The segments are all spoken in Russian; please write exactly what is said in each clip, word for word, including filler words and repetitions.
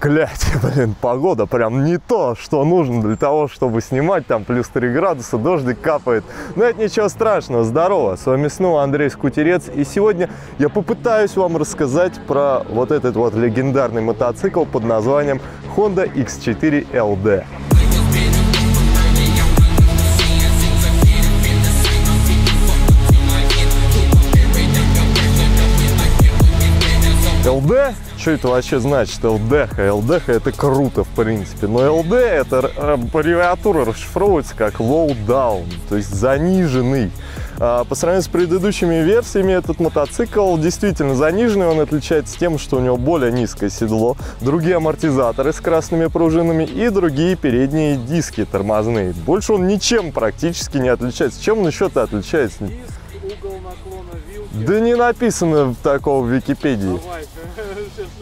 Проклятие, блин, погода прям не то, что нужно для того, чтобы снимать, там плюс три градуса, дождик капает. Но это ничего страшного, здорово, с вами снова Андрей Скутерец, и сегодня я попытаюсь вам рассказать про вот этот вот легендарный мотоцикл под названием Honda икс четыре эл ди. эл ди? Что это вообще значит? эл ди-ха. эл ди-ха это круто, в принципе. Но эл ди это аббревиатура расшифровывается как low down, то есть заниженный. По сравнению с предыдущими версиями, этот мотоцикл действительно заниженный. Он отличается тем, что у него более низкое седло, другие амортизаторы с красными пружинами и другие передние диски тормозные. Больше он ничем практически не отличается. Чем он еще-то отличается? Да не написано такого в Википедии.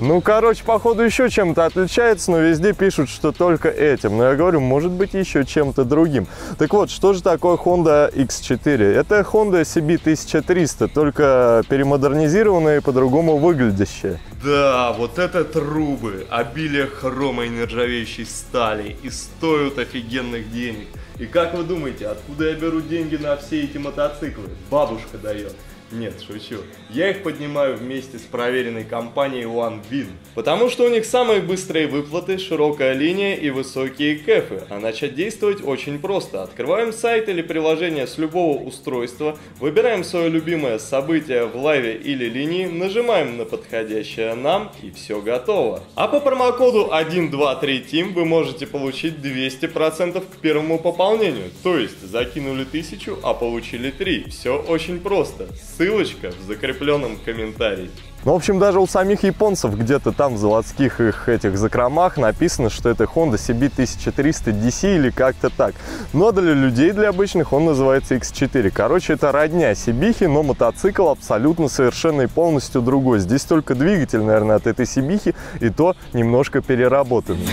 Ну, короче, походу еще чем-то отличается, но везде пишут, что только этим. Но я говорю, может быть, еще чем-то другим. Так вот, что же такое Honda икс четыре? Это Honda си би тысяча триста, только перемодернизированная и по-другому выглядящая. Да, вот это трубы, обилие хрома и нержавеющей стали, и стоят офигенных денег. И как вы думаете, откуда я беру деньги на все эти мотоциклы? Бабушка дает. Нет, шучу. Я их поднимаю вместе с проверенной компанией OneBin. Потому что у них самые быстрые выплаты, широкая линия и высокие кэфы. А начать действовать очень просто. Открываем сайт или приложение с любого устройства, выбираем свое любимое событие в лайве или линии, нажимаем на подходящее нам, и все готово. А по промокоду один два три тим вы можете получить двести процентов к первому пополнению. То есть закинули тысячу, а получили три. Все очень просто. Ссылочка в закрепленном комментарии. Ну, в общем, даже у самих японцев где-то там в заводских их этих закромах написано, что это Honda си би тысяча триста ди си или как-то так. Но для людей, для обычных, он называется икс четыре. Короче, это родня Сибихи, но мотоцикл абсолютно совершенно и полностью другой. Здесь только двигатель, наверное, от этой Сибихи, и то немножко переработанный.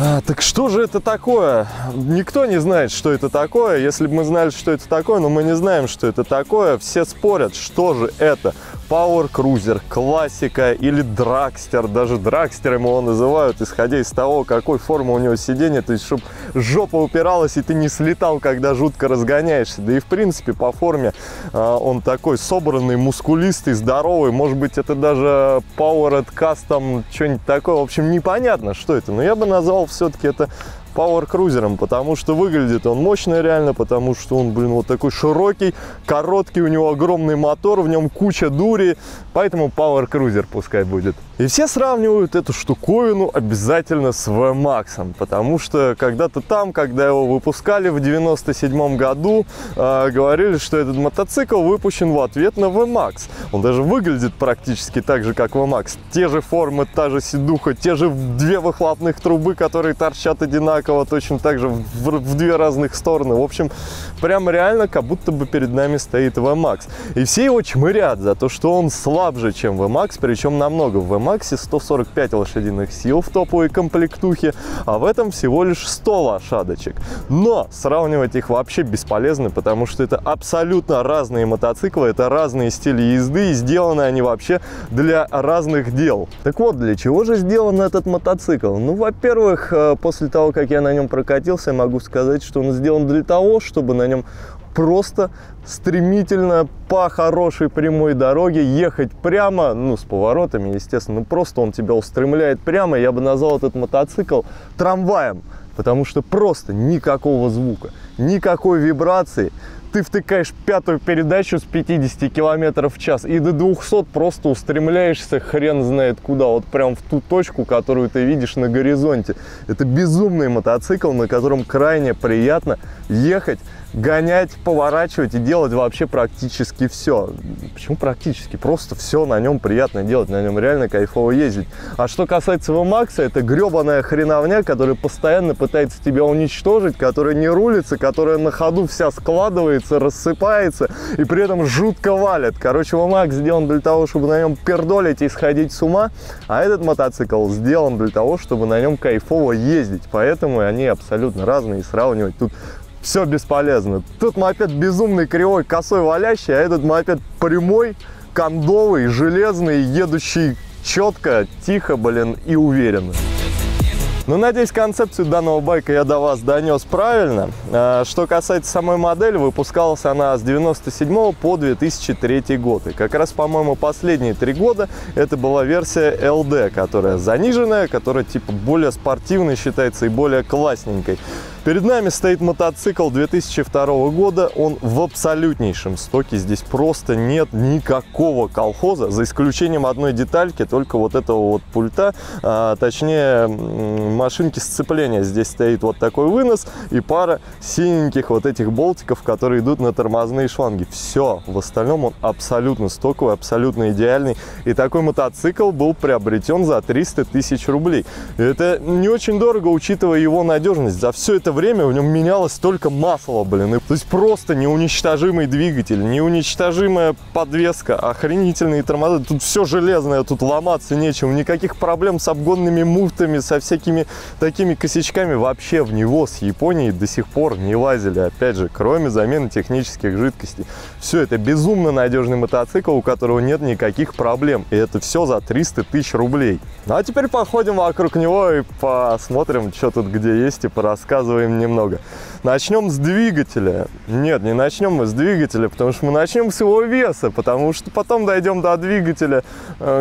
А, так что же это такое? Никто не знает, что это такое. Если бы мы знали, что это такое, но мы не знаем, что это такое. Все спорят, что же это. Power Cruiser, классика или драгстер. Даже драгстером его называют, исходя из того, какой формы у него сиденья. То есть, чтобы жопа упиралась, и ты не слетал, когда жутко разгоняешься. Да и, в принципе, по форме а, он такой собранный, мускулистый, здоровый. Может быть, это даже Powered Custom, что-нибудь такое. В общем, непонятно, что это. Но я бы назвал все-таки это пауэр-крузером, потому что выглядит он мощно реально, потому что он, блин, вот такой широкий, короткий, у него огромный мотор, в нем куча дури, поэтому пауэр-крузер пускай будет. И все сравнивают эту штуковину обязательно с ви макс, потому что когда-то там, когда его выпускали в девяносто седьмом году, э, говорили, что этот мотоцикл выпущен в ответ на ви макс. Он даже выглядит практически так же, как ви макс. Те же формы, та же сидуха, те же две выхлопных трубы, которые торчат одинаково, точно так же в, в две разных стороны. В общем, прям реально, как будто бы перед нами стоит ви макс. И все его чмырят за то, что он слабже, чем ви макс, причем намного. В ви макс сто сорок пять лошадиных сил в топовой комплектухе, а в этом всего лишь сто лошадочек. Но сравнивать их вообще бесполезно, потому что это абсолютно разные мотоциклы, это разные стили езды, и сделаны они вообще для разных дел. Так вот, для чего же сделан этот мотоцикл? Ну, во-первых, после того, как я на нем прокатился, я могу сказать, что он сделан для того, чтобы на нем просто стремительно по хорошей прямой дороге ехать прямо, ну, с поворотами, естественно, просто он тебя устремляет прямо. Я бы назвал этот мотоцикл трамваем, потому что просто никакого звука, никакой вибрации. Ты втыкаешь пятую передачу с пятидесяти километров в час и до двухсот просто устремляешься хрен знает куда, вот прям в ту точку, которую ты видишь на горизонте. Это безумный мотоцикл, на котором крайне приятно ехать, гонять, поворачивать и делать вообще практически все. Почему практически? Просто все на нем приятно делать, на нем реально кайфово ездить. А что касается ви макс, это гребаная хреновня, которая постоянно пытается тебя уничтожить, которая не рулится, которая на ходу вся складывается, рассыпается и при этом жутко валит. Короче, ви макс сделан для того, чтобы на нем пердолить и сходить с ума, а этот мотоцикл сделан для того, чтобы на нем кайфово ездить. Поэтому они абсолютно разные, и сравнивать тут все бесполезно. Тут мопед безумный, кривой, косой, валящий, а этот мопед прямой, кондовый, железный, едущий четко, тихо, блин, и уверенно. Ну, надеюсь, концепцию данного байка я до вас донес правильно. Что касается самой модели, выпускалась она с девяносто седьмого по две тысячи третий год. И как раз, по-моему, последние три года это была версия эл дэ, которая заниженная, которая типа более спортивной считается и более классненькой. Перед нами стоит мотоцикл две тысячи второго года, он в абсолютнейшем стоке, здесь просто нет никакого колхоза, за исключением одной детальки, только вот этого вот пульта, а, точнее машинки сцепления. Здесь стоит вот такой вынос и пара синеньких вот этих болтиков, которые идут на тормозные шланги. Все, в остальном он абсолютно стоковый, абсолютно идеальный, и такой мотоцикл был приобретен за триста тысяч рублей. Это не очень дорого, учитывая его надежность. За все это время время в нем менялось только масло, блин. И, то есть просто неуничтожимый двигатель, неуничтожимая подвеска, охренительные тормоза. Тут все железное, тут ломаться нечем. Никаких проблем с обгонными муфтами, со всякими такими косячками вообще в него с Японии до сих пор не лазили. Опять же, кроме замены технических жидкостей. Все это безумно надежный мотоцикл, у которого нет никаких проблем. И это все за триста тысяч рублей. Ну, а теперь походим вокруг него и посмотрим, что тут где есть, и порассказываем немного. Начнем с двигателя. Нет, не начнем мы с двигателя, потому что мы начнем с его веса, потому что потом дойдем до двигателя.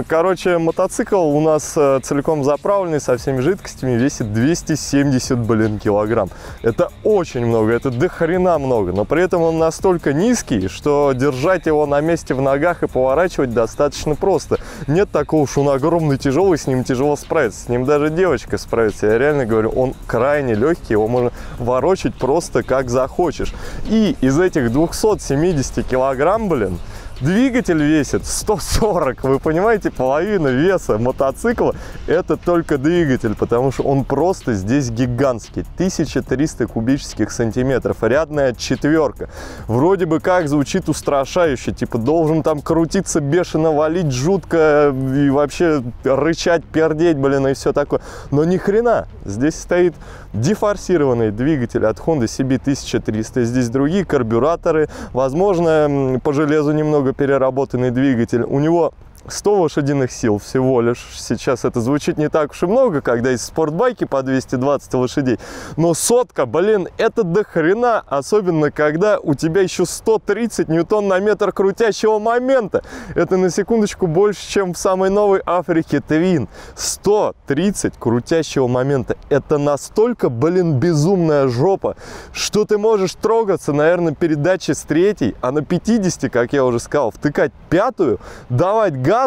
Короче, мотоцикл у нас целиком заправленный, со всеми жидкостями, весит двести семьдесят, блин, килограмм. Это очень много, это до хрена много, но при этом он настолько низкий, что держать его на месте в ногах и поворачивать достаточно просто. Нет такого, что он огромный, тяжелый, с ним тяжело справиться, с ним даже девочка справится. Я реально говорю, он крайне легкий, его можно ворочать просто как захочешь. И из этих двухсот семидесяти килограмм, блин, двигатель весит сто сорок. Вы понимаете, половина веса мотоцикла — это только двигатель, потому что он просто здесь гигантский. тысяча триста кубических сантиметров. Рядная четверка. Вроде бы как звучит устрашающе. Типа должен там крутиться бешено, валить жутко и вообще рычать, пердеть, блин, и все такое. Но ни хрена. Здесь стоит дефорсированный двигатель от Honda си би тысяча триста. Здесь другие карбюраторы. Возможно, по железу немного переработанный двигатель. У него сто лошадиных сил всего лишь. Сейчас это звучит не так уж и много, когда есть спортбайки по двести двадцать лошадей. Но сотка, блин, это до хрена. Особенно, когда у тебя еще сто тридцать ньютон на метр крутящего момента. Это на секундочку больше, чем в самой новой Африке Twin. сто тридцать крутящего момента. Это настолько, блин, безумная жопа, что ты можешь трогаться, наверное, передачи с третьей, а на пятидесяти, как я уже сказал, втыкать пятую, давать газ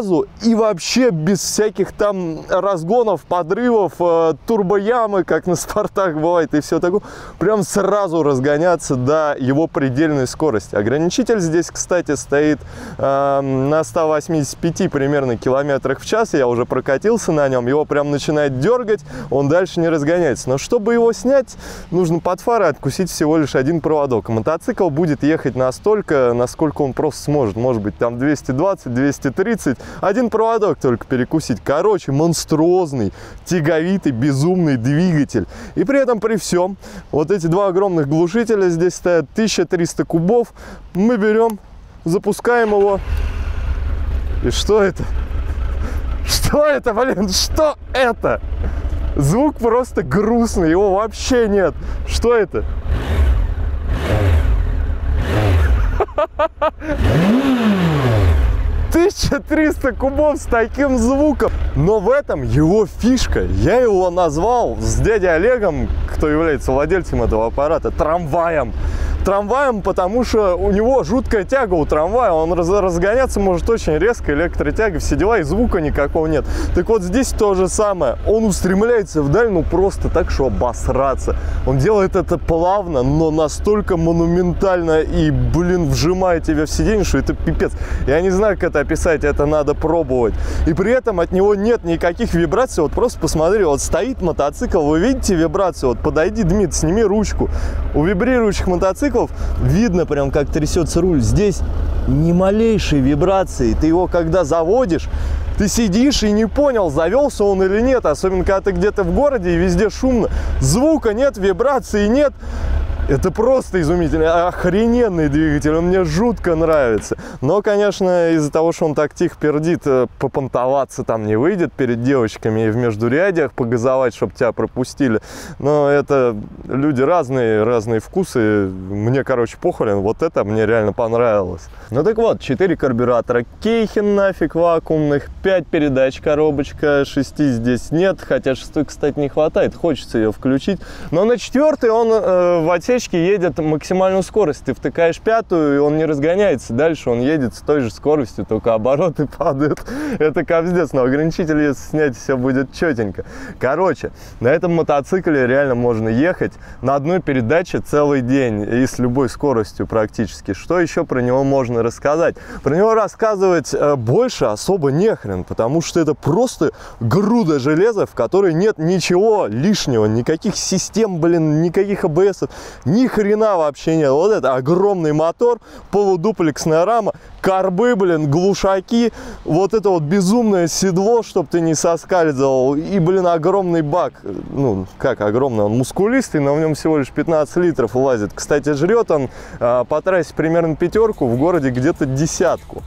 и вообще без всяких там разгонов, подрывов, турбоямы, как на спортах бывает, и все такое. Прям сразу разгоняться до его предельной скорости. Ограничитель здесь, кстати, стоит э, на ста восьмидесяти пяти примерно километрах в час. Я уже прокатился на нем, его прям начинает дергать, он дальше не разгоняется. Но чтобы его снять, нужно под фары откусить всего лишь один проводок. Мотоцикл будет ехать настолько, насколько он просто сможет. Может быть, там двести двадцать, двести тридцать. Один проводок только перекусить. Короче, монструозный, тяговитый, безумный двигатель. И при этом, при всем, вот эти два огромных глушителя здесь стоят, тысяча триста кубов. Мы берем, запускаем его. И что это? Что это, блин? Что это? Звук просто грустный, его вообще нет. Что это? тысяча триста кубов с таким звуком. Но в этом его фишка. Я его назвал с дядей Олегом, кто является владельцем этого аппарата, трамваем. Трамваем, потому что у него жуткая тяга у трамвая. Он разгоняться может очень резко, электротяга, все дела, и звука никакого нет. Так вот здесь то же самое. Он устремляется вдаль, ну просто так, что обосраться. Он делает это плавно, но настолько монументально и, блин, вжимает тебя в сиденье, что это пипец. Я не знаю, как это описать, это надо пробовать. И при этом от него нет никаких вибраций. Вот просто посмотри, вот стоит мотоцикл, вы видите вибрацию? Вот подойди, Дмитрий, сними ручку. У вибрирующих мотоциклов косяков, видно прям, как трясется руль. Здесь ни малейшей вибрации. Ты его когда заводишь, ты сидишь и не понял, завелся он или нет. Особенно, когда ты где-то в городе и везде шумно. Звука нет, вибрации нет. Это просто изумительно, охрененный двигатель, он мне жутко нравится. Но, конечно, из-за того, что он так тихо пердит, попонтоваться там не выйдет перед девочками и в междурядьях погазовать, чтобы тебя пропустили. Но это люди разные, разные вкусы. Мне, короче, похрен, вот это мне реально понравилось. Ну так вот, четыре карбюратора Кейхин нафиг вакуумных, пять передач коробочка, шесть здесь нет, хотя шестой, кстати, не хватает, хочется ее включить. Но на четвертый он э, в отсечке едет максимальную скорость, ты втыкаешь пятую, и он не разгоняется, дальше он едет с той же скоростью, только обороты падают. Это капздец, но ограничитель, если снять, все будет четенько. Короче, на этом мотоцикле реально можно ехать на одной передаче целый день и с любой скоростью практически. Что еще про него можно рассказать? Про него рассказывать больше особо не хрен, потому что это просто груда железа, в которой нет ничего лишнего, никаких систем, блин, никаких АБСов. Ни хрена вообще нет. Вот это огромный мотор, полудуплексная рама, карбы, блин, глушаки, вот это вот безумное седло, чтобы ты не соскальзывал, и, блин, огромный бак. Ну, как огромный, он мускулистый, но в нем всего лишь пятнадцать литров влазит. Кстати, жрет он э, по трассе примерно пятерку, в городе где-то десятку.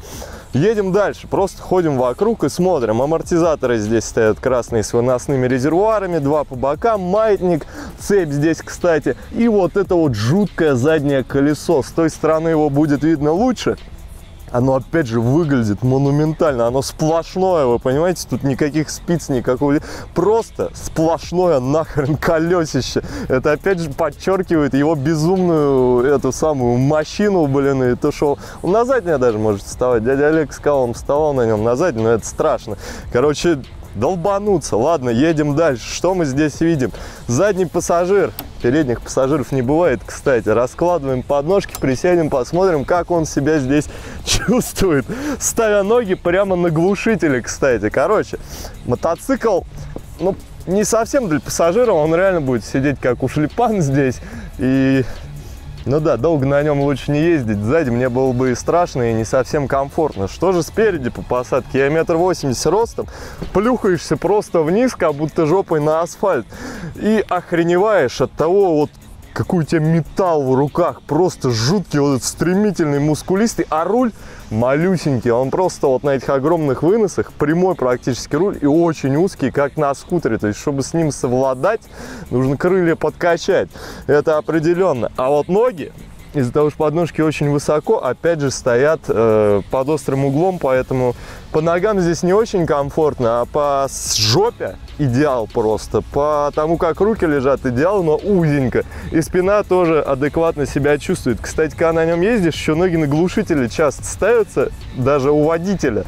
Едем дальше, просто ходим вокруг и смотрим. Амортизаторы здесь стоят красные с выносными резервуарами, два по бокам, маятник, цепь здесь, кстати. И вот это вот жуткое заднее колесо. С той стороны его будет видно лучше. Оно, опять же, выглядит монументально. Оно сплошное, вы понимаете? Тут никаких спиц, никакого... Просто сплошное нахрен колесище. Это, опять же, подчеркивает его безумную эту самую мощину, блин. И то, что он на заднее даже может вставать. Дядя Олег сказал, он вставал на нем на заднее, но это страшно. Короче, долбануться. Ладно, едем дальше. Что мы здесь видим? Задний пассажир. Передних пассажиров не бывает, кстати. Раскладываем подножки, присядем, посмотрим, как он себя здесь чувствует. Ставя ноги прямо на глушители, кстати. Короче, мотоцикл, ну, не совсем для пассажиров. Он реально будет сидеть как ушлепан здесь. И... ну да, долго на нем лучше не ездить. Сзади мне было бы и страшно, и не совсем комфортно. Что же спереди по посадке? Я метр восемьдесят ростом, плюхаешься просто вниз, как будто жопой на асфальт. И охреневаешь от того, вот какой у тебя металл в руках. Просто жуткий, вот этот стремительный, мускулистый. А руль малюсенький. Он просто вот на этих огромных выносах, прямой практически руль и очень узкий, как на скутере. То есть, чтобы с ним совладать, нужно крылья подкачать. Это определенно. А вот ноги, из-за того, что подножки очень высоко, опять же, стоят э, под острым углом, поэтому по ногам здесь не очень комфортно, а по жопе идеал просто. По тому, как руки лежат, идеал, но узенько. И спина тоже адекватно себя чувствует. Кстати, когда на нем ездишь, еще ноги на глушители часто ставятся, даже у водителя.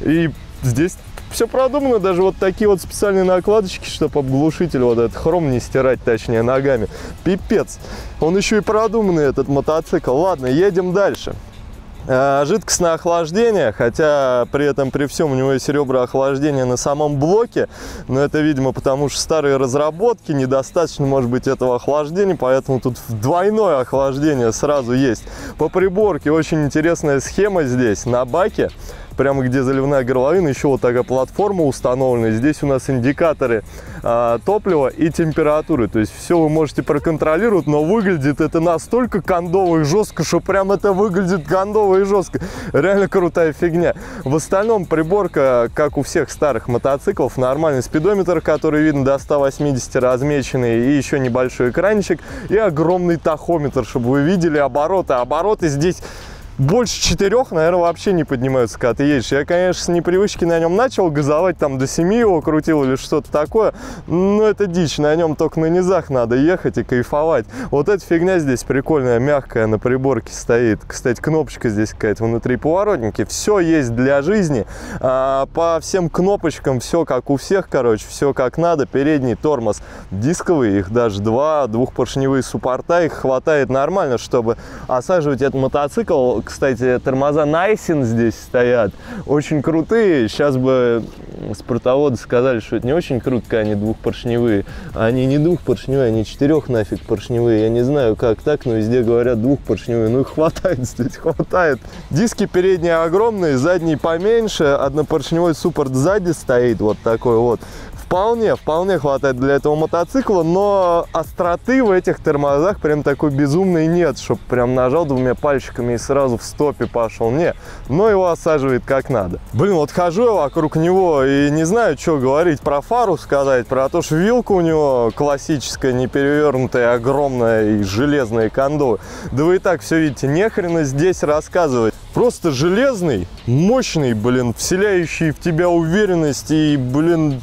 И здесь все продумано, даже вот такие вот специальные накладочки, чтобы об глушитель вот этот хром не стирать, точнее, ногами. Пипец. Он еще и продуманный, этот мотоцикл. Ладно, едем дальше. Жидкостное охлаждение, хотя при этом при всем у него есть ребра охлаждения на самом блоке, но это, видимо, потому что старые разработки, недостаточно, может быть, этого охлаждения, поэтому тут двойное охлаждение сразу есть. По приборке очень интересная схема здесь, на баке, прямо где заливная горловина, еще вот такая платформа установлена. Здесь у нас индикаторы э, топлива и температуры. То есть все вы можете проконтролировать, но выглядит это настолько кондово и жестко, что прям это выглядит кондово и жестко. Реально крутая фигня. В остальном приборка, как у всех старых мотоциклов, нормальный спидометр, который видно до ста восьмидесяти размеченный, и еще небольшой экранчик, и огромный тахометр, чтобы вы видели обороты. Обороты здесь... больше четырех, наверное, вообще не поднимаются, когда ты едешь. Я, конечно, с непривычки на нем начал газовать, там до семи его крутил или что-то такое, но это дичь, на нем только на низах надо ехать и кайфовать. Вот эта фигня здесь прикольная, мягкая, на приборке стоит. Кстати, кнопочка здесь какая-то внутри поворотники. Все есть для жизни. А по всем кнопочкам все как у всех, короче, все как надо. Передний тормоз дисковый, их даже два, двухпоршневые суппорта, их хватает нормально, чтобы осаживать этот мотоцикл. кстати, тормоза Nissin здесь стоят, очень крутые. Сейчас бы спортоводы сказали, что это не очень круто, они двухпоршневые. Они не двухпоршневые, они четырех нафиг поршневые. Я не знаю, как так, но везде говорят двухпоршневые. Ну, их хватает здесь, хватает. Диски передние огромные, задние поменьше. Однопоршневой суппорт сзади стоит, вот такой вот. Вполне, вполне хватает для этого мотоцикла, но остроты в этих тормозах прям такой безумной нет, чтобы прям нажал двумя пальчиками и сразу в стопе пошел. Не, но его осаживает как надо. Блин, вот хожу я вокруг него и не знаю, что говорить, про фару сказать, про то, что вилка у него классическая, неперевернутая, огромная, и железные кондовы. Да вы и так все видите, нехрена здесь рассказывать. Просто железный, мощный, блин, вселяющий в тебя уверенность и, блин...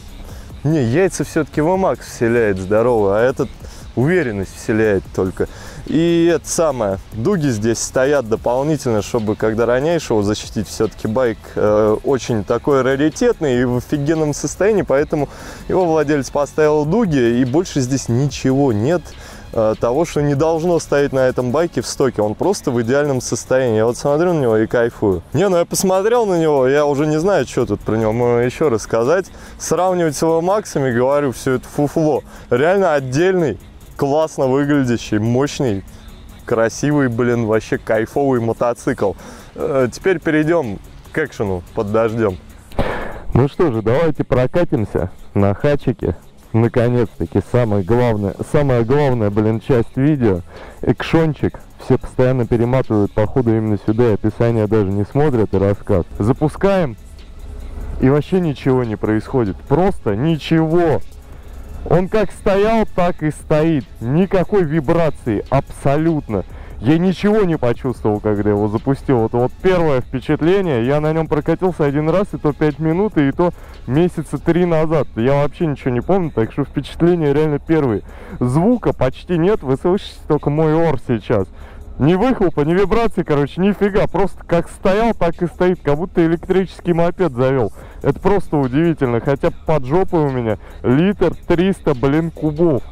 Не, яйца все-таки ви макс вселяет здорово, а этот уверенность вселяет только. И это самое, дуги здесь стоят дополнительно, чтобы когда роняешь его защитить, все-таки байк э, очень такой раритетный и в офигенном состоянии, поэтому его владелец поставил дуги, и больше здесь ничего нет э, того, что не должно стоять на этом байке в стоке, он просто в идеальном состоянии. Я вот смотрю на него и кайфую. Не, ну я посмотрел на него, я уже не знаю, что тут про него еще рассказать. Сравнивать с ви максами, говорю, все это фуфло, реально отдельный. Классно выглядящий, мощный, красивый, блин, вообще кайфовый мотоцикл. Теперь перейдем к экшену под дождем. Ну что же, давайте прокатимся на хачике. Наконец-таки, самое главное, самая главная, блин, часть видео. Экшончик. Все постоянно перематывают, походу, именно сюда, и описание даже не смотрят, и рассказ. Запускаем, и вообще ничего не происходит. Просто ничего. Он как стоял, так и стоит. Никакой вибрации, абсолютно. Я ничего не почувствовал, когда его запустил. Это вот первое впечатление. Я на нем прокатился один раз, и то пять минут, и то месяца три назад. Я вообще ничего не помню, так что впечатления реально первые. Звука почти нет, вы слышите только мой ор сейчас. Ни выхлопа, ни вибрации, короче, нифига. Просто как стоял, так и стоит. Как будто электрический мопед завел. Это просто удивительно. Хотя под жопой у меня литр триста, блин, кубов.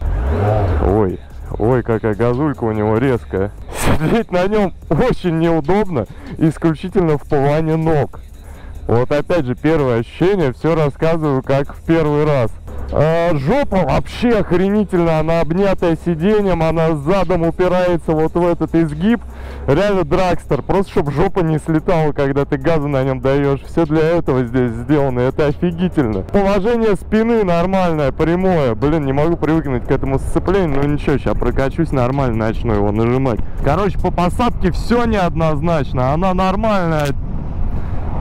Ой, ой, какая газулька у него резкая. Сидеть на нем очень неудобно. Исключительно в плане ног. Вот опять же первое ощущение. Все рассказываю, как в первый раз. А жопа вообще охренительно, она обнятая сиденьем, она задом упирается вот в этот изгиб. Реально драгстер, просто чтобы жопа не слетала, когда ты газу на нем даешь. Все для этого здесь сделано, это офигительно. Положение спины нормальное, прямое. Блин, не могу привыкнуть к этому сцеплению, но ничего, сейчас прокачусь нормально, начну его нажимать. Короче, по посадке все неоднозначно, она нормальная.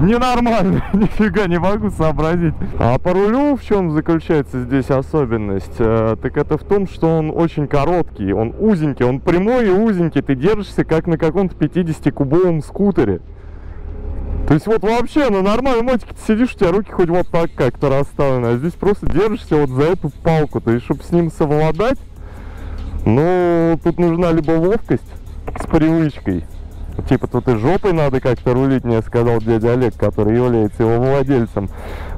Ненормально, нифига не могу сообразить. А по рулю в чем заключается здесь особенность? Э, так это в том, что он очень короткий, он узенький, он прямой и узенький. Ты держишься как на каком-то пятидесятикубовом скутере. То есть вот вообще на нормальном мотике ты сидишь, у тебя руки хоть вот так как-то расставлены, а здесь просто держишься вот за эту палку. То есть, чтобы с ним совладать, ну, тут нужна либо ловкость с привычкой. Типа тут и жопой надо как-то рулить, мне сказал дядя Олег, который является его владельцем.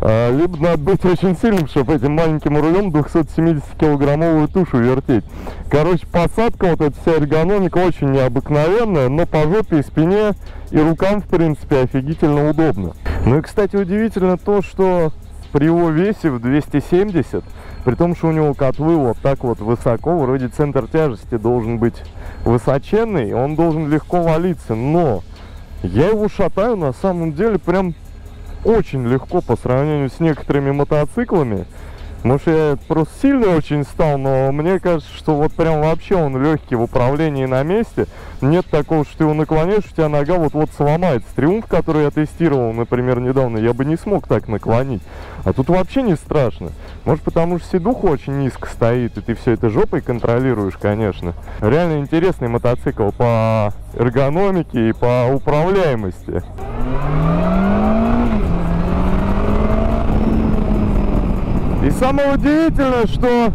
Либо надо быть очень сильным, чтобы этим маленьким рулем двухсотсемидесятикилограммовую тушу вертеть. Короче, посадка, вот эта вся эргономика очень необыкновенная, но по жопе и спине и рукам, в принципе, офигительно удобно. Ну и, кстати, удивительно то, что при его весе в двести семьдесят, при том, что у него котлы вот так вот высоко, вроде центр тяжести должен быть высоченный, он должен легко валиться, но я его шатаю на самом деле прям очень легко по сравнению с некоторыми мотоциклами. Может, я просто сильно очень стал, но мне кажется, что вот прям вообще он легкий в управлении на месте. Нет такого, что ты его наклоняешь, у тебя нога вот-вот сломается. Триумф, который я тестировал, например, недавно, я бы не смог так наклонить. А тут вообще не страшно. Может, потому что сидуха очень низко стоит, и ты все это жопой контролируешь, конечно. Реально интересный мотоцикл по эргономике и по управляемости. И самое удивительное, что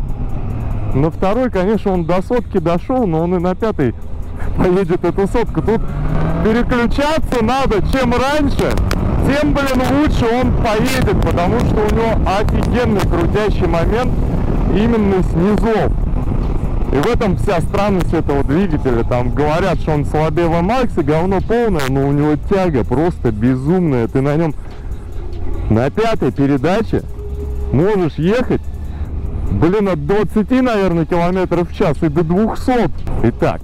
на второй, конечно, он до сотки дошел, но он и на пятой поедет эту сотку. Тут переключаться надо. Чем раньше, тем, блин, лучше он поедет, потому что у него офигенный крутящий момент именно снизу. И в этом вся странность этого двигателя. Там говорят, что он слабее ви макс, говно полное, но у него тяга просто безумная. Ты на нем на пятой передаче можешь ехать, блин, от двадцати, наверное, километров в час и до двухсот. Итак,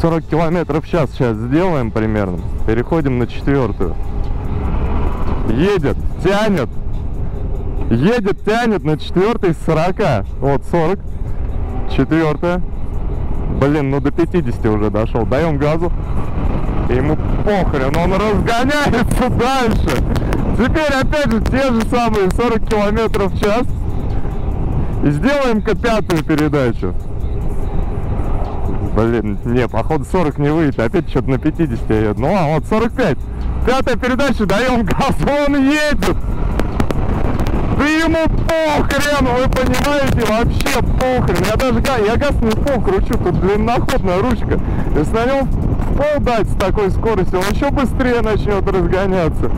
сорок километров в час сейчас сделаем примерно. Переходим на четвертую. Едет, тянет. Едет, тянет на четвертой с сорока. Вот сорок. Четвертая. Блин, ну до пятидесяти уже дошел. Даем газу. Ему похрен, он разгоняется дальше. Теперь опять же те же самые сорок километров в час. И сделаем-ка пятую передачу. Блин, не, походу сорок не выйдет. Опять что-то на пятидесяти едет. Ну а вот сорок пять. Пятая передача, даем газ, он едет. Да ему похрен, вы понимаете, вообще похрен. Я даже я газ не в пол кручу, тут длинноходная ручка. Если на нем в пол дать с такой скоростью, он еще быстрее начнет разгоняться.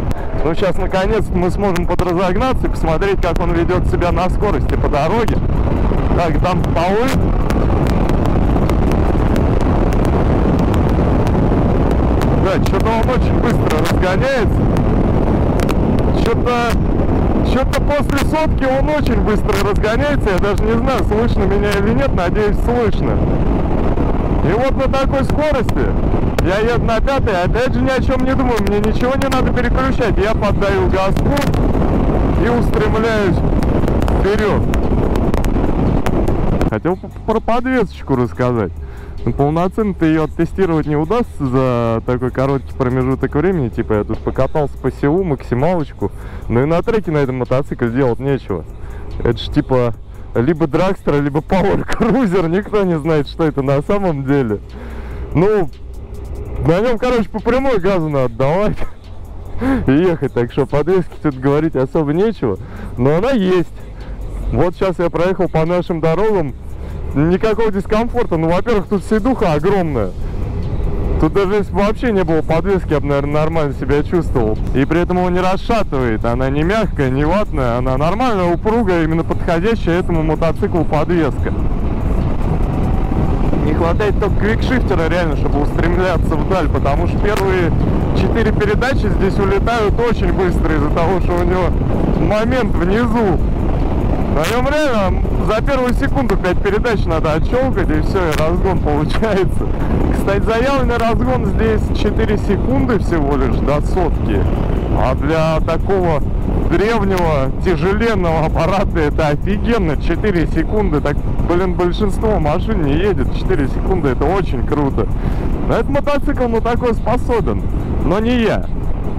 Ну сейчас наконец мы сможем подразогнаться и посмотреть, как он ведет себя на скорости по дороге. Так, там полы. Да, что-то он очень быстро разгоняется. Что-то... Что-то после сотки он очень быстро разгоняется. Я даже не знаю, слышно меня или нет. Надеюсь, слышно. И вот на такой скорости я еду на пятой, опять же ни о чем не думаю. Мне ничего не надо переключать. Я поддаю газку и устремляюсь вперед. Хотел про подвесочку рассказать. Но полноценно-то ее оттестировать не удастся за такой короткий промежуток времени. Типа я тут покатался по селу, максималочку. Но и на треке на этом мотоцикле делать нечего. Это же типа либо драгстер, либо пауэр-крузер. Никто не знает, что это на самом деле. Ну, на нем, короче, по прямой газу надо давать и ехать. Так что подвески тут говорить особо нечего. Но она есть. Вот сейчас я проехал по нашим дорогам. Никакого дискомфорта. Ну, во-первых, тут сидуха огромная. Тут даже если бы вообще не было подвески, я бы, наверное, нормально себя чувствовал. И при этом его не расшатывает. Она не мягкая, не ватная. Она нормальная, упругая, именно подходящая этому мотоциклу подвеска. Не хватает только квикшифтера, реально, чтобы устремляться вдаль. Потому что первые четыре передачи здесь улетают очень быстро из-за того, что у него момент внизу. На нем реально за первую секунду пять передач надо отщелкать, и все, и разгон получается. Кстати, заявленный разгон здесь четыре секунды всего лишь до сотки. А для такого древнего, тяжеленного аппарата это офигенно. четыре секунды, так, блин, большинство машин не едет. четыре секунды, это очень круто. Но этот мотоцикл на такой способен, но не я.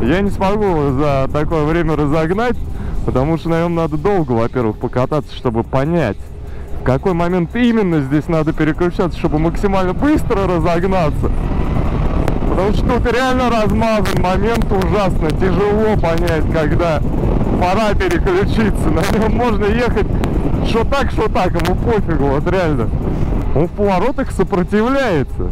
Я не смогу за такое время разогнать. Потому что, наверное, надо долго, во-первых, покататься, чтобы понять, в какой момент именно здесь надо переключаться, чтобы максимально быстро разогнаться. Потому что тут реально размазан момент ужасно. Тяжело понять, когда пора переключиться. На нем можно ехать что так, что так, ему пофигу, вот реально. Он в поворотах сопротивляется.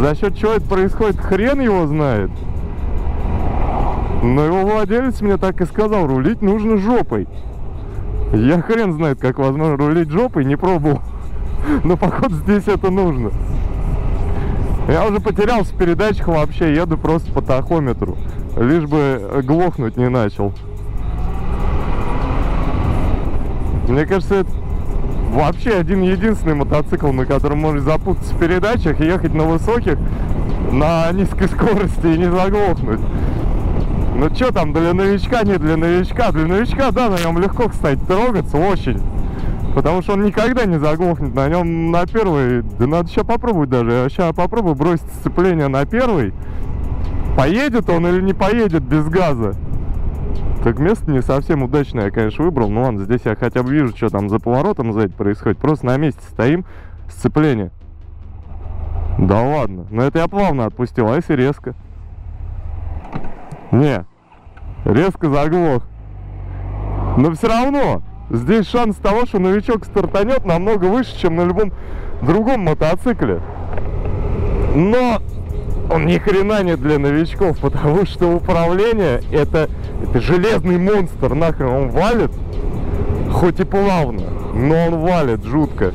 За счет чего это происходит, хрен его знает. Но его владелец мне так и сказал, рулить нужно жопой. Я хрен знает, как возможно рулить жопой, не пробовал. Но походу здесь это нужно. Я уже потерялся в передачах вообще, еду просто по тахометру. Лишь бы глохнуть не начал. Мне кажется, это вообще один-единственный мотоцикл, на котором можно запутаться в передачах, ехать на высоких, на низкой скорости и не заглохнуть. Ну что там, для новичка, не для новичка. Для новичка, да, на нем легко, кстати, трогаться очень. Потому что он никогда не заглохнет. На нем на первый, да надо сейчас попробовать даже. Я сейчас попробую бросить сцепление на первый. Поедет он или не поедет без газа? Так место не совсем удачное я, конечно, выбрал. Ну ладно, здесь я хотя бы вижу, что там за поворотом за это происходит. Просто на месте стоим, сцепление. Да ладно, но это я плавно отпустил, а если резко? Не, резко заглох. Но все равно здесь шанс того, что новичок стартанет, намного выше, чем на любом другом мотоцикле. Но он ни хрена не для новичков, потому что управление это, это железный монстр, нахрен он валит, хоть и плавно. но он валит жутко.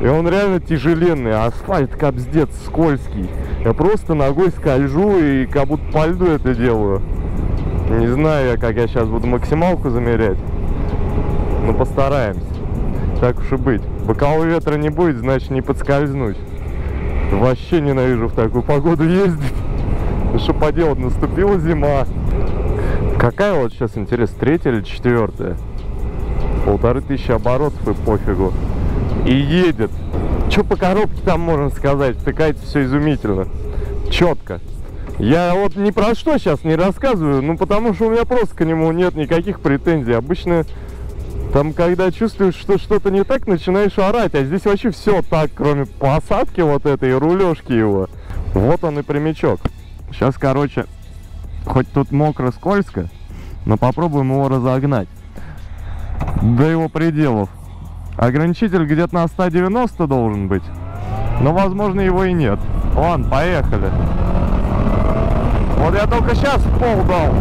И он реально тяжеленный, асфальт капздец скользкий. Я просто ногой скольжу и как будто по льду это делаю. Не знаю я, как я сейчас буду максималку замерять, но постараемся. Так уж и быть. Бокового ветра не будет, значит не подскользнуть. Вообще ненавижу в такую погоду ездить. Ну что поделать, наступила зима. Какая вот сейчас, интересно, третья или четвертая? Полторы тысячи оборотов и пофигу. И едет. Что по коробке там можно сказать? Втыкается все изумительно. Четко. Я вот ни про что сейчас не рассказываю, ну потому что у меня просто к нему нет никаких претензий. Обычно там, когда чувствуешь, что что-то не так, начинаешь орать. А здесь вообще все так, кроме посадки вот этой, рулежки его. Вот он и прямичок. Сейчас, короче, хоть тут мокро, скользко, но попробуем его разогнать до его пределов. Ограничитель где-то на ста девяноста должен быть, но, возможно, его и нет. Ладно, поехали. Вот я только сейчас в пол дал.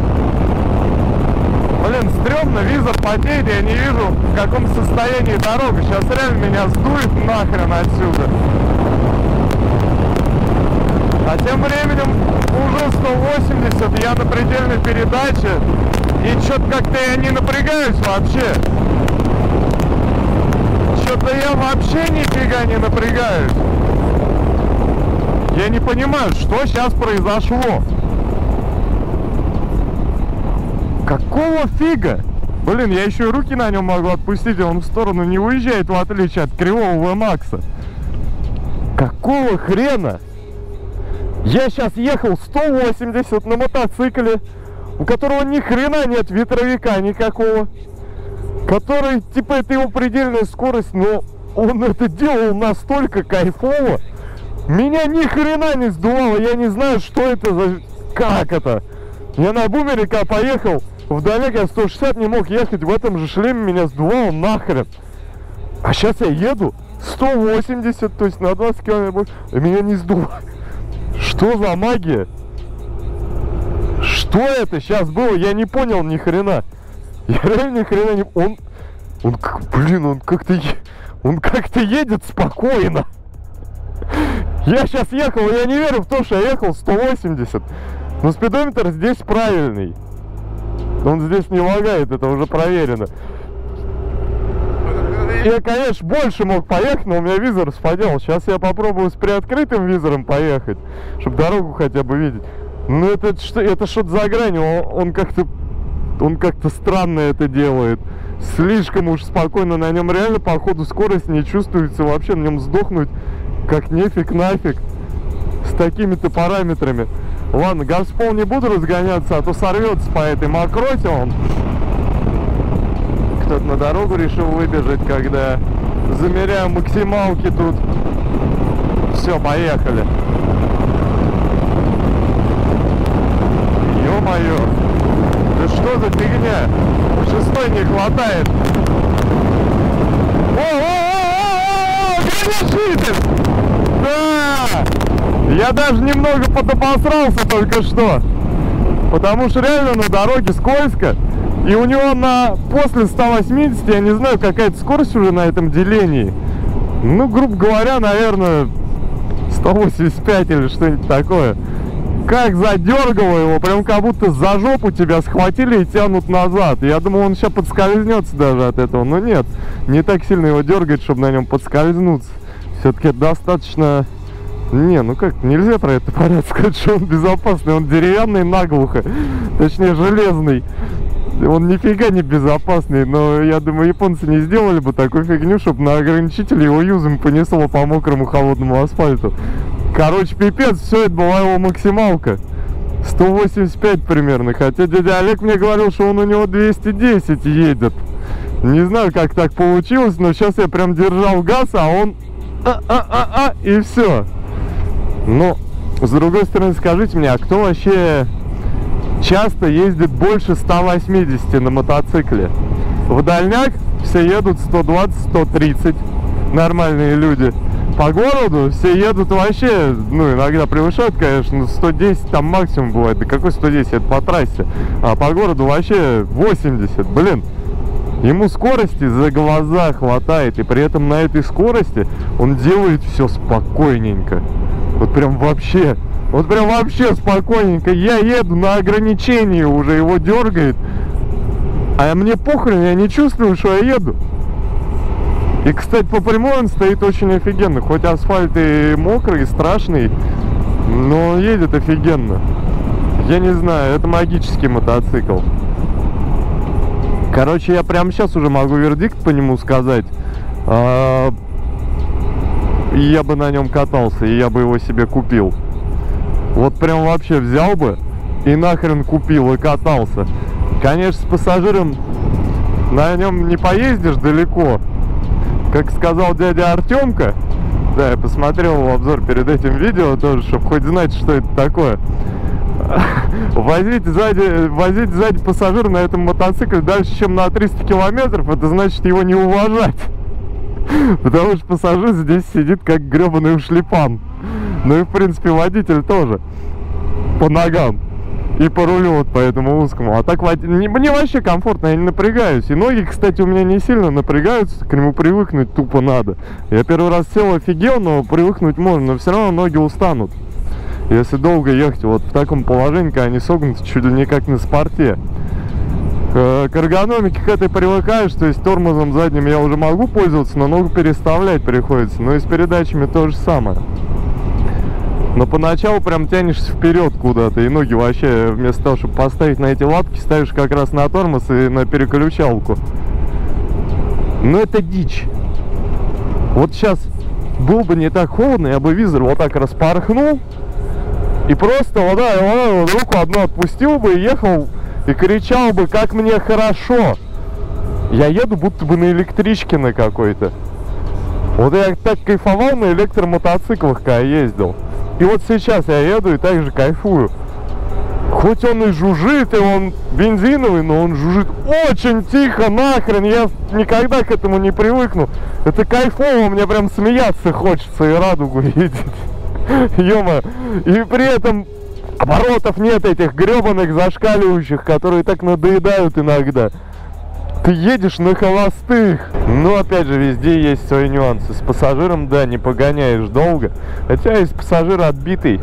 Блин, стрёмно, визор потеет, я не вижу, в каком состоянии дорога. Сейчас реально меня сдует нахрен отсюда. А тем временем уже сто восемьдесят, я на предельной передаче, и что-то как-то я не напрягаюсь вообще. Что-то я вообще нифига не напрягаюсь. Я не понимаю, что сейчас произошло. Какого фига? Блин, я еще и руки на нем могу отпустить, и он в сторону не уезжает, в отличие от кривого ви макс. Какого хрена? Я сейчас ехал сто восемьдесят на мотоцикле, у которого ни хрена нет ветровика никакого, который, типа, это его предельная скорость, но он это делал настолько кайфово. Меня ни хрена не сдувало, я не знаю, что это за... Как это? Я на бумере, когда поехал, вдали я сто шестьдесят не мог ехать, в этом же шлеме меня сдувало нахрен. А сейчас я еду сто восемьдесят, то есть на двадцать километров, и меня не сдувает. Что за магия? Что это сейчас было? Я не понял ни хрена. Я реально ни хрена не... Он... Он как... Блин, он как-то... Он как-то едет спокойно. Я сейчас ехал, я не верю в то, что я ехал сто восемьдесят. Но спидометр здесь правильный. Он здесь не лагает, это уже проверено. Я, конечно, больше мог поехать, но у меня визор спадел. Сейчас я попробую с приоткрытым визором поехать, чтобы дорогу хотя бы видеть. Но это что, это что-то за гранью. Он, он как-то, он как-то странно это делает. Слишком уж спокойно на нем реально по ходу скорость не чувствуется вообще. На нем сдохнуть как нефиг нафиг с такими-то параметрами. Ладно, газ в пол не буду разгоняться, а то сорвется по этой мокроте он. Кто-то на дорогу решил выбежать, когда замеряю максималки тут. Все, поехали. Ё-моё, да что за фигня? Шестой не хватает. О-о-о-о-о-о! Граничитель! Да! Я даже немного подобосрался только что. Потому что реально на дороге скользко. И у него на после ста восьмидесяти, я не знаю, какая-то скорость уже на этом делении. Ну, грубо говоря, наверное, сто восемьдесят пять или что-нибудь такое. Как задергало его, прям как будто за жопу тебя схватили и тянут назад. Я думал, он сейчас подскользнется даже от этого, но нет. Не так сильно его дергает, чтобы на нем подскользнуться. Все-таки достаточно... Не, ну как, нельзя про это понять, сказать, что он безопасный. Он деревянный наглухо, точнее, железный. Он нифига не безопасный, но я думаю, японцы не сделали бы такую фигню, чтобы на ограничитель его юзом понесло по мокрому холодному асфальту. Короче, пипец, все, это была его максималка. сто восемьдесят пять примерно, хотя дядя Олег мне говорил, что он у него двести десять едет. Не знаю, как так получилось, но сейчас я прям держал газ, а он... А-а-а-а, и все. Но, с другой стороны, скажите мне, а кто вообще... часто ездит больше ста восьмидесяти на мотоцикле? В дальняк все едут сто двадцать — сто тридцать, нормальные люди. По городу все едут вообще, ну иногда превышают, конечно, сто десять там максимум бывает. Да какой сто десять, это по трассе. А по городу вообще восемьдесят, блин. Ему скорости за глаза хватает, и при этом на этой скорости он делает все спокойненько. Вот прям вообще, вот прям вообще спокойненько. Я еду на ограничении уже, его дергает, а мне похрен, я не чувствую, что я еду. И, кстати, по прямой он стоит очень офигенно. Хоть асфальт и мокрый, и страшный, но он едет офигенно. Я не знаю, это магический мотоцикл. Короче, я прямо сейчас уже могу вердикт по нему сказать. Я бы на нем катался, и я бы его себе купил. Вот прям вообще взял бы и нахрен купил, и катался. Конечно, с пассажиром на нем не поездишь далеко. Как сказал дядя Артемка, да, я посмотрел его обзор перед этим видео тоже, чтобы хоть знать, что это такое. Возить сзади, возить сзади пассажира на этом мотоцикле дальше, чем на триста километров, это значит его не уважать. Потому что пассажир здесь сидит как гребаный ушлепан. Ну и в принципе водитель тоже. По ногам и по рулю вот по этому узкому. А так мне вообще комфортно, я не напрягаюсь. И ноги, кстати, у меня не сильно напрягаются. К нему привыкнуть тупо надо. Я первый раз сел, офигел, но привыкнуть можно. Но все равно ноги устанут. Если долго ехать вот в таком положении, они согнуты чуть ли не как на спорте. К эргономике к этой привыкаешь, то есть тормозом задним я уже могу пользоваться, но ногу переставлять приходится. Но и с передачами то же самое. Но поначалу прям тянешься вперед куда-то, и ноги вообще вместо того, чтобы поставить на эти лапки, ставишь как раз на тормоз и на переключалку. Но это дичь. Вот сейчас было бы не так холодно, я бы визор вот так распорхнул. И просто вот, да, вот, вот, руку одну отпустил бы и ехал, и кричал бы, как мне хорошо. Я еду будто бы на электричке на какой-то. Вот я так кайфовал на электромотоциклах, когда ездил. И вот сейчас я еду и так же кайфую. Хоть он и жужжит, и он бензиновый, но он жужжит очень тихо, нахрен. Я никогда к этому не привыкну. Это кайфово, мне прям смеяться хочется и радугу видеть. Ё-моё. И при этом оборотов нет этих гребаных зашкаливающих, которые так надоедают иногда. Ты едешь на холостых. Но опять же, везде есть свои нюансы. С пассажиром, да, не погоняешь долго. Хотя если пассажир отбитый,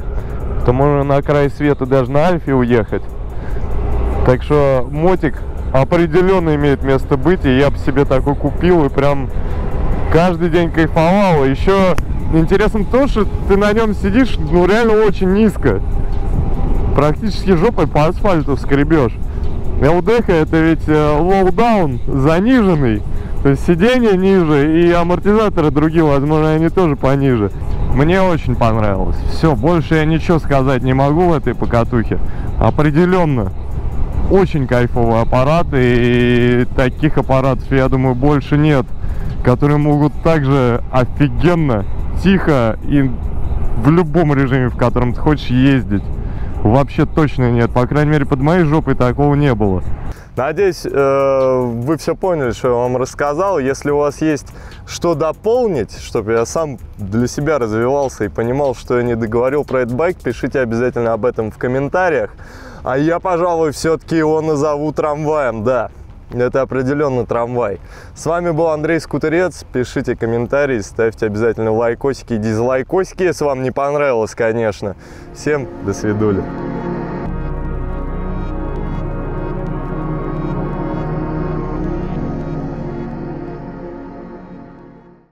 то можно на край света даже на Альфе уехать. Так что мотик определенно имеет место быть. И я бы себе такой купил и прям каждый день кайфовал. Еще интересно то, что ты на нем сидишь, ну реально очень низко. Практически жопой по асфальту скребешь. эл ди это ведь лоу-даун, заниженный. То есть сиденье ниже и амортизаторы другие, возможно, они тоже пониже. Мне очень понравилось. Все, больше я ничего сказать не могу в этой покатухе. Определенно, очень кайфовый аппарат. И таких аппаратов, я думаю, больше нет, которые могут также офигенно, тихо и в любом режиме, в котором ты хочешь ездить. Вообще точно нет, по крайней мере под моей жопой такого не было. Надеюсь, вы все поняли, что я вам рассказал. Если у вас есть что дополнить, чтобы я сам для себя развивался и понимал, что я не договорил про этот байк, пишите обязательно об этом в комментариях. А я, пожалуй, все-таки его назову трамваем, да. Это определенно трамвай. С вами был Андрей Скутерец. Пишите комментарии, ставьте обязательно лайкосики и дизлайкосики, если вам не понравилось, конечно. Всем до свидули.